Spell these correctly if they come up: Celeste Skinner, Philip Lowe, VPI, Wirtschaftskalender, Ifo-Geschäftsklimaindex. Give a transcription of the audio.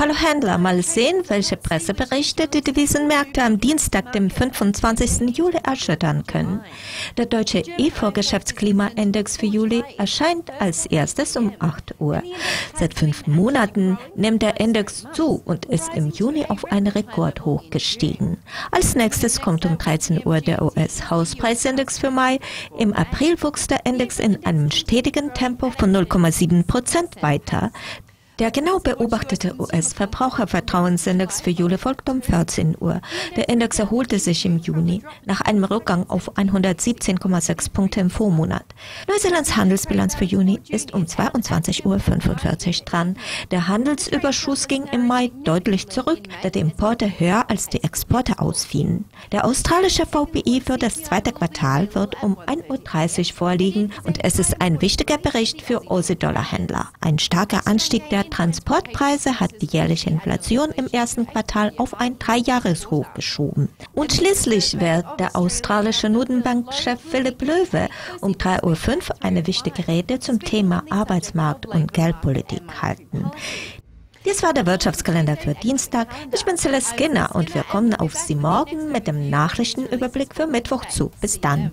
Hallo Händler, mal sehen, welche Presseberichte die Devisenmärkte am Dienstag, dem 25. Juli, erschüttern können. Der deutsche Ifo-Geschäftsklimaindex für Juli erscheint als erstes um 8 Uhr. Seit 5 Monaten nimmt der Index zu und ist im Juni auf einen Rekordhoch gestiegen. Als nächstes kommt um 13 Uhr der US-Hauspreisindex für Mai. Im April wuchs der Index in einem stetigen Tempo von 0,7% weiter. Der genau beobachtete US-Verbrauchervertrauensindex für Juli folgt um 14 Uhr. Der Index erholte sich im Juni nach einem Rückgang auf 117,6 Punkte im Vormonat. Neuseelands Handelsbilanz für Juni ist um 22.45 Uhr dran. Der Handelsüberschuss ging im Mai deutlich zurück, da die Importe höher als die Exporte ausfielen. Der australische VPI für das zweite Quartal wird um 1.30 Uhr vorliegen und es ist ein wichtiger Bericht für Aussie-Dollar-Händler. Ein starker Anstieg der Transportpreise hat die jährliche Inflation im ersten Quartal auf ein 3-Jahres-Hoch geschoben. Und schließlich wird der australische Notenbankchef Philip Lowe um 3.05 Uhr eine wichtige Rede zum Thema Arbeitsmarkt und Geldpolitik halten. Dies war der Wirtschaftskalender für Dienstag. Ich bin Celeste Skinner und wir kommen auf Sie morgen mit dem Nachrichtenüberblick für Mittwoch zu. Bis dann.